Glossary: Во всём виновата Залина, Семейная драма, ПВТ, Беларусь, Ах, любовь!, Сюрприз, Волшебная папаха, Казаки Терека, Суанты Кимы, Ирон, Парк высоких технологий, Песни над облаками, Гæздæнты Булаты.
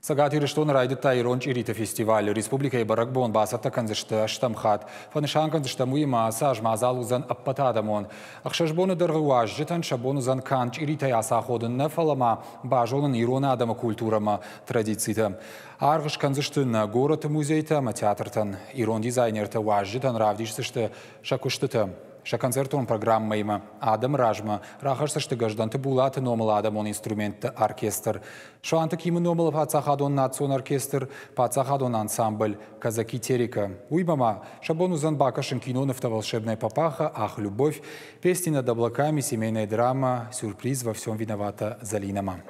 Сагатир Штонрайдет Тайронч Ирита фестиваль Республика Баракбон Басата Канзешта Штамхат Фанешан Канзешта Муима Сажмазалузан Аппатадамон Ахшашбону Дарвуаж Жетан Шабонузан Канч Ирита Ясаходен Нефалама Бажонан Ирона Адама культурама традицита. Аргш Канзештын город музейта Матеатртан Ирон дизайнерта Важ Жетан Равдишсешта Шакуштыта. Шаканцертон программа има Адам Ражма, Рахарсашты Гæздæнты Булаты номыл Адамон инструментты оркестр, Суанты Кимы номыл пацахадон национ оркестр, пацахадон ансамбль Казаки Терека. Уймама Шабонузан Бакашин киноновта «Волшебная папаха», «Ах, любовь!», «Песни над облаками», «Семейная драма», «Сюрприз», «Во всем виновата Залинама».